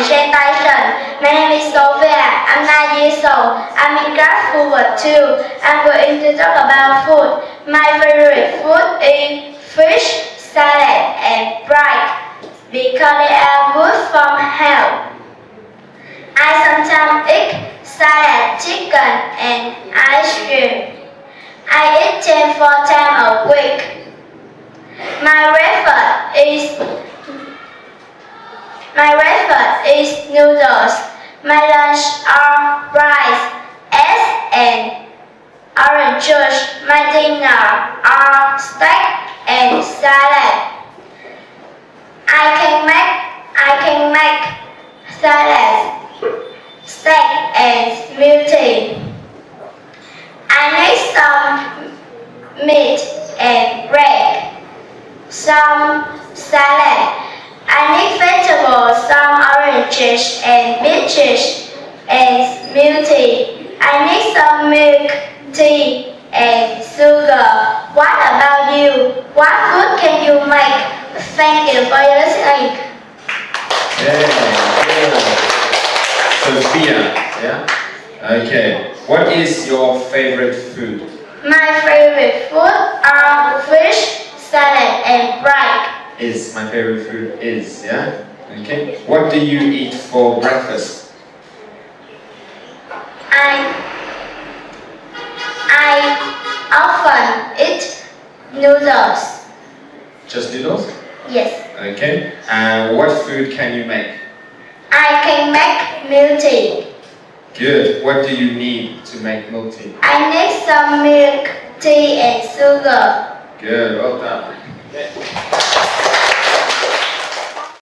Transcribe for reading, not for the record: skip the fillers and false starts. Shane Tyson. My name is Sofia. I'm 9 years old. I'm in class forward 2. I'm going to talk about food. My favorite food is fish, salad, and fried because they are good for health. I sometimes eat salad, chicken, and ice cream. I eat them 4 times a week. My breakfast is noodles. My lunch are rice, eggs, and orange juice. My dinner are steak and salad. I can make salad, steak, and smoothie. I need some meat and bread, some salad. I need vegetables, some oranges and peaches, and smoothie. I need some milk, tea, and sugar. What about you? What food can you make? Thank you for your listening. Sophia, okay. What is your favorite food? My favorite food are fish, salad, and bread. Is my favorite food is, okay. What do you eat for breakfast? I often eat noodles. Just noodles? Yes. Okay. And what food can you make? I can make milk tea. Good. What do you need to make milk tea? I need some milk, tea, and sugar. Good. Well done. Okay.